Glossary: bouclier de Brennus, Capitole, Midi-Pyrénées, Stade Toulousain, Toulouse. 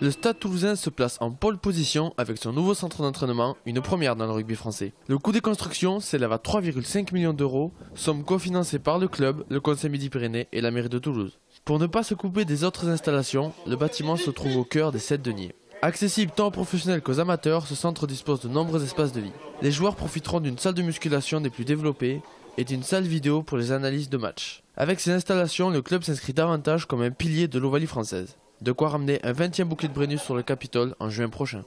Le Stade Toulousain se place en pole position avec son nouveau centre d'entraînement, une première dans le rugby français. Le coût des constructions s'élève à 3,5 millions d'euros, somme cofinancée par le club, le conseil Midi-Pyrénées et la mairie de Toulouse. Pour ne pas se couper des autres installations, le bâtiment se trouve au cœur des 7 deniers. Accessible tant aux professionnels qu'aux amateurs, ce centre dispose de nombreux espaces de vie. Les joueurs profiteront d'une salle de musculation des plus développées et d'une salle vidéo pour les analyses de matchs. Avec ces installations, le club s'inscrit davantage comme un pilier de l'Ovalie française. De quoi ramener un 20e bouclier de Brennus sur le Capitole en juin prochain.